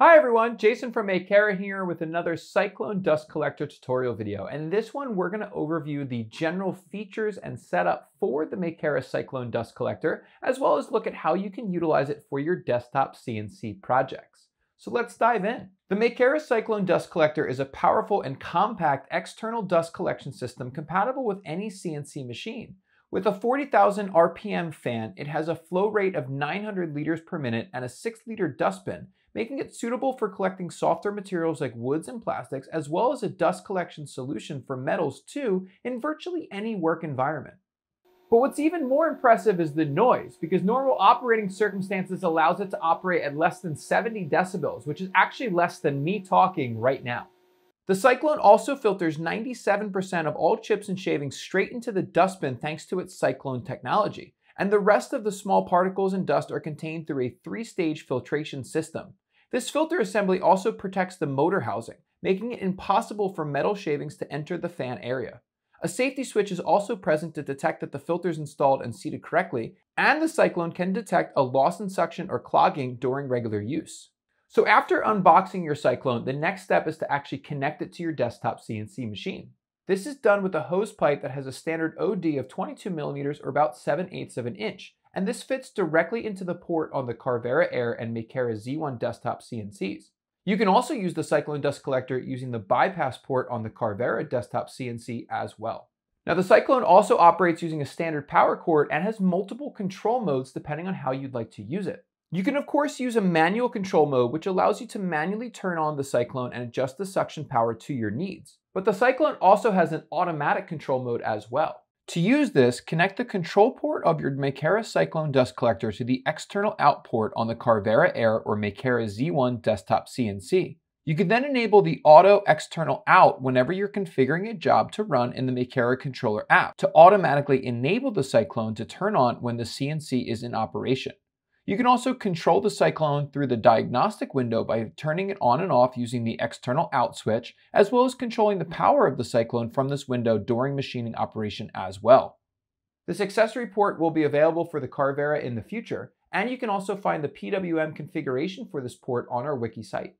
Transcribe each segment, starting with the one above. Hi everyone, Jason from Makera here with another Cyclone Dust Collector tutorial video. And this one, we're gonna overview the general features and setup for the Makera Cyclone Dust Collector, as well as look at how you can utilize it for your desktop CNC projects. So let's dive in. The Makera Cyclone Dust Collector is a powerful and compact external dust collection system compatible with any CNC machine. With a 40,000 RPM fan, it has a flow rate of 900 liters per minute and a 6-liter dustbin, making it suitable for collecting softer materials like woods and plastics, as well as a dust collection solution for metals too, in virtually any work environment. But what's even more impressive is the noise, because normal operating circumstances allows it to operate at less than 70 decibels, which is actually less than me talking right now. The Cyclone also filters 97% of all chips and shavings straight into the dustbin thanks to its Cyclone technology, and the rest of the small particles and dust are contained through a 3-stage filtration system. This filter assembly also protects the motor housing, making it impossible for metal shavings to enter the fan area. A safety switch is also present to detect that the filter is installed and seated correctly, and the Cyclone can detect a loss in suction or clogging during regular use. So after unboxing your Cyclone, the next step is to actually connect it to your desktop CNC machine. This is done with a hose pipe that has a standard OD of 22 millimeters or about 7/8 of an inch, and this fits directly into the port on the Carvera Air and Makera Z1 desktop CNCs. You can also use the Cyclone Dust Collector using the bypass port on the Carvera desktop CNC as well. Now the Cyclone also operates using a standard power cord and has multiple control modes depending on how you'd like to use it. You can of course use a manual control mode, which allows you to manually turn on the Cyclone and adjust the suction power to your needs. But the Cyclone also has an automatic control mode as well. To use this, connect the control port of your Makera Cyclone Dust Collector to the external out port on the Carvera Air or Makera Z1 desktop CNC. You can then enable the auto external out whenever you're configuring a job to run in the Makera controller app to automatically enable the Cyclone to turn on when the CNC is in operation. You can also control the Cyclone through the diagnostic window by turning it on and off using the external out switch, as well as controlling the power of the Cyclone from this window during machining operation as well. This accessory port will be available for the Carvera in the future, and you can also find the PWM configuration for this port on our wiki site.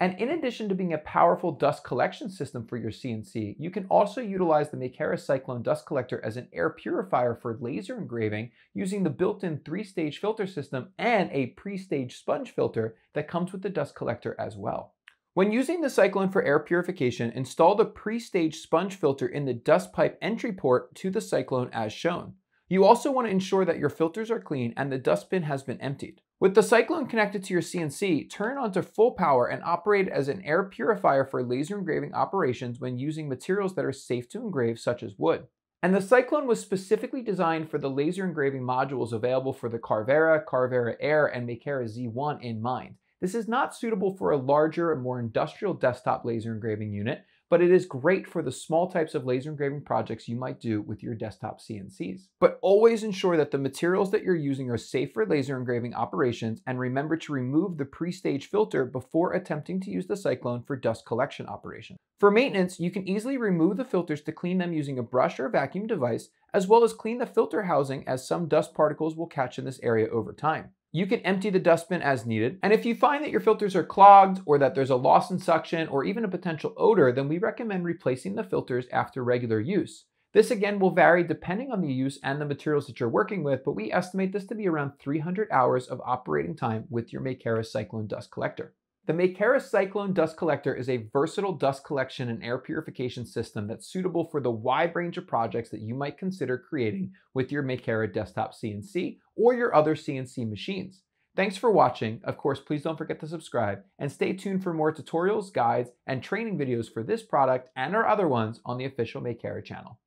And in addition to being a powerful dust collection system for your CNC, you can also utilize the Makera Cyclone Dust Collector as an air purifier for laser engraving using the built-in 3-stage filter system and a pre-stage sponge filter that comes with the dust collector as well. When using the Cyclone for air purification, install the pre-stage sponge filter in the dust pipe entry port to the Cyclone as shown. You also want to ensure that your filters are clean and the dustbin has been emptied. With the Cyclone connected to your CNC, turn on to full power and operate as an air purifier for laser engraving operations when using materials that are safe to engrave, such as wood. And the Cyclone was specifically designed for the laser engraving modules available for the Carvera, Carvera Air, and Makera Z1 in mind. This is not suitable for a larger and more industrial desktop laser engraving unit, but it is great for the small types of laser engraving projects you might do with your desktop CNCs. But always ensure that the materials that you're using are safe for laser engraving operations, and remember to remove the pre-stage filter before attempting to use the Cyclone for dust collection operations. For maintenance, you can easily remove the filters to clean them using a brush or vacuum device, as well as clean the filter housing, as some dust particles will catch in this area over time. You can empty the dustbin as needed, and if you find that your filters are clogged or that there's a loss in suction or even a potential odor, then we recommend replacing the filters after regular use. This again will vary depending on the use and the materials that you're working with, but we estimate this to be around 300 hours of operating time with your Makera Cyclone Dust Collector. The Makera Cyclone Dust Collector is a versatile dust collection and air purification system that's suitable for the wide range of projects that you might consider creating with your Makera desktop CNC or your other CNC machines. Thanks for watching. Of course, please don't forget to subscribe and stay tuned for more tutorials, guides, and training videos for this product and our other ones on the official Makera channel.